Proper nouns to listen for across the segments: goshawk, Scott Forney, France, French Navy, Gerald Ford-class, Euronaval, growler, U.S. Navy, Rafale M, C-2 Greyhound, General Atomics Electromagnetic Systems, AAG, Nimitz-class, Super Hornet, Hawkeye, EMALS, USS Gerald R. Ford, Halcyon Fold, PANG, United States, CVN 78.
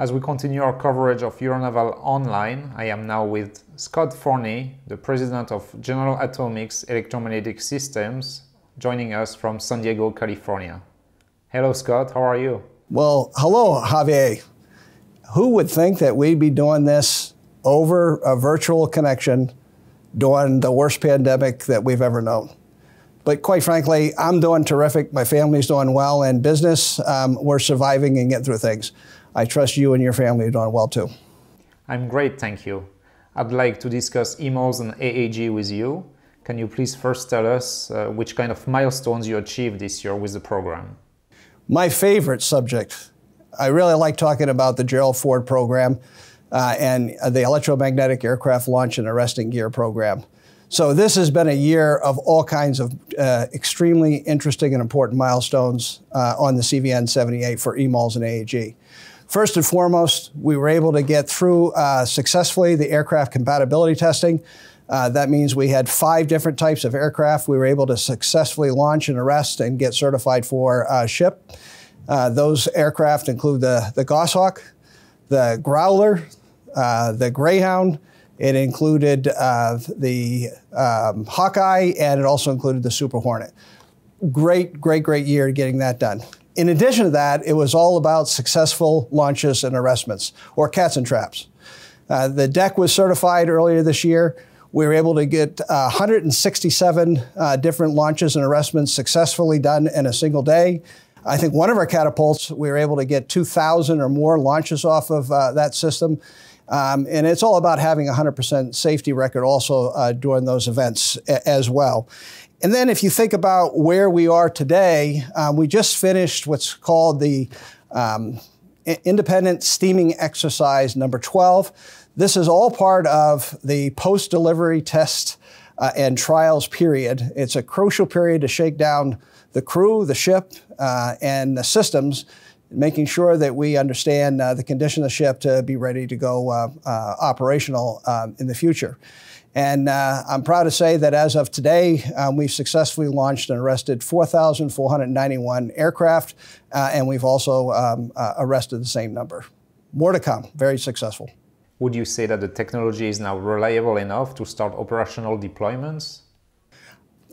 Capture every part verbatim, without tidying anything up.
As we continue our coverage of Euronaval online, I am now with Scott Forney, the president of General Atomics Electromagnetic Systems, joining us from San Diego, California. Hello, Scott. How are you? Well, hello, Javier. Who would think that we'd be doing this over a virtual connection during the worst pandemic that we've ever known? But quite frankly, I'm doing terrific. My family's doing well in business. Um, we're surviving and getting through things. I trust you and your family are doing well too. I'm great, thank you. I'd like to discuss EMALS and A A G with you. Can you please first tell us uh, which kind of milestones you achieved this year with the program? My favorite subject. I really like talking about the Gerald Ford program uh, and the electromagnetic aircraft launch and arresting gear program. So this has been a year of all kinds of uh, extremely interesting and important milestones uh, on the C V N seventy-eight for EMALS and A A G. First and foremost, we were able to get through uh, successfully the aircraft compatibility testing. Uh, that means we had five different types of aircraft. We were able to successfully launch and arrest and get certified for uh, ship. Uh, those aircraft include the, the Goshawk, the Growler, uh, the Greyhound. It included uh, the um, Hawkeye, and it also included the Super Hornet. Great, great, great year getting that done. In addition to that, it was all about successful launches and arrestments, or cats and traps. Uh, the deck was certified earlier this year. We were able to get uh, one hundred sixty-seven uh, different launches and arrestments successfully done in a single day. I think one of our catapults, we were able to get two thousand or more launches off of uh, that system. Um, and it's all about having a one hundred percent safety record also uh, during those events as well. And then if you think about where we are today, um, we just finished what's called the um, Independent Steaming Exercise number twelve. This is all part of the post-delivery test uh, and trials period. It's a crucial period to shake down the crew, the ship, uh, and the systems, making sure that we understand uh, the condition of the ship to be ready to go uh, uh, operational um, in the future. And uh, I'm proud to say that as of today, um, we've successfully launched and arrested four thousand four hundred ninety-one aircraft, uh, and we've also um, uh, arrested the same number. More to come, very successful. Would you say that the technology is now reliable enough to start operational deployments?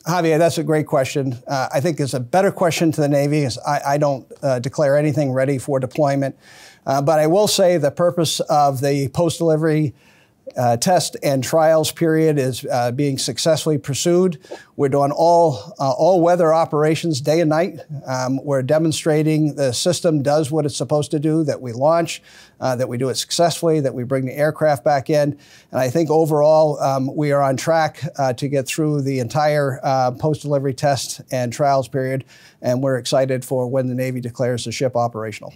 Javier, that's a great question. Uh, I think it's a better question to the Navy. I, I don't uh, declare anything ready for deployment. Uh, but I will say the purpose of the post-delivery uh, test and trials period is uh, being successfully pursued. We're doing all, uh, all weather operations day and night. Um, we're demonstrating the system does what it's supposed to do, that we launch, uh, that we do it successfully, that we bring the aircraft back in. And I think overall, um, we are on track uh, to get through the entire uh, post-delivery test and trials period. And we're excited for when the Navy declares the ship operational.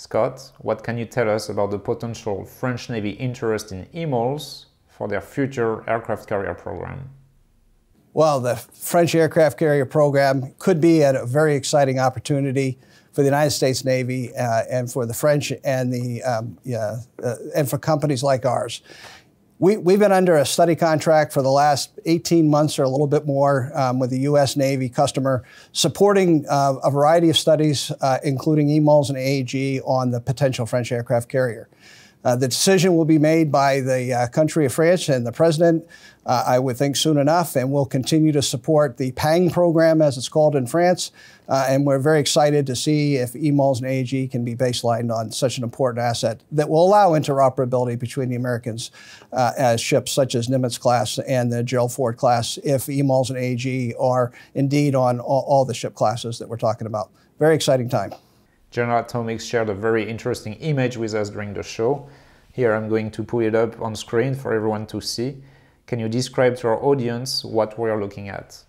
Scott, what can you tell us about the potential French Navy interest in EMALS for their future aircraft carrier program? Well, the French aircraft carrier program could be a very exciting opportunity for the United States Navy uh, and for the French and, the, um, yeah, uh, and for companies like ours. We, we've been under a study contract for the last eighteen months or a little bit more um, with the U S Navy customer, supporting uh, a variety of studies, uh, including EMALS and A A G, on the potential French aircraft carrier. Uh, the decision will be made by the uh, country of France and the president, uh, I would think, soon enough, and we'll continue to support the PANG program, as it's called in France, uh, and we're very excited to see if EMALS and A A G can be baselined on such an important asset that will allow interoperability between the Americans uh, as ships such as Nimitz-class and the Gerald Ford-class, if EMALS and A A G are indeed on all, all the ship classes that we're talking about. Very exciting time. General Atomics shared a very interesting image with us during the show. Here I'm going to put it up on screen for everyone to see. Can you describe to our audience what we're looking at?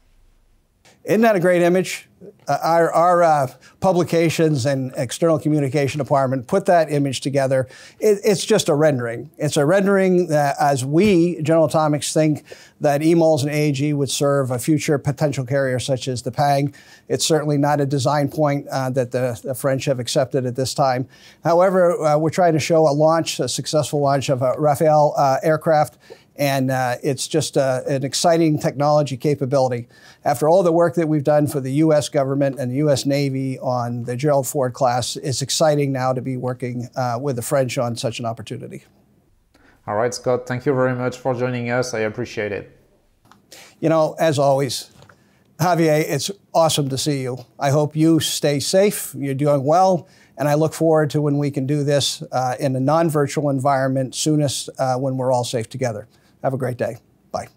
Isn't that a great image? Uh, our our uh, publications and external communication department put that image together. It, it's just a rendering. It's a rendering that, as we, General Atomics, think that EMALS and A A G would serve a future potential carrier such as the PANG. It's certainly not a design point uh, that the, the French have accepted at this time. However, uh, we're trying to show a launch, a successful launch of a Rafale uh, aircraft, And uh, it's just uh, an exciting technology capability. After all the work that we've done for the U S government and the U S Navy on the Gerald Ford-class, it's exciting now to be working uh, with the French on such an opportunity. All right, Scott, thank you very much for joining us. I appreciate it. You know, as always, Javier, it's awesome to see you. I hope you stay safe, you're doing well, and I look forward to when we can do this uh, in a non-virtual environment soonest uh, when we're all safe together. Have a great day. Bye.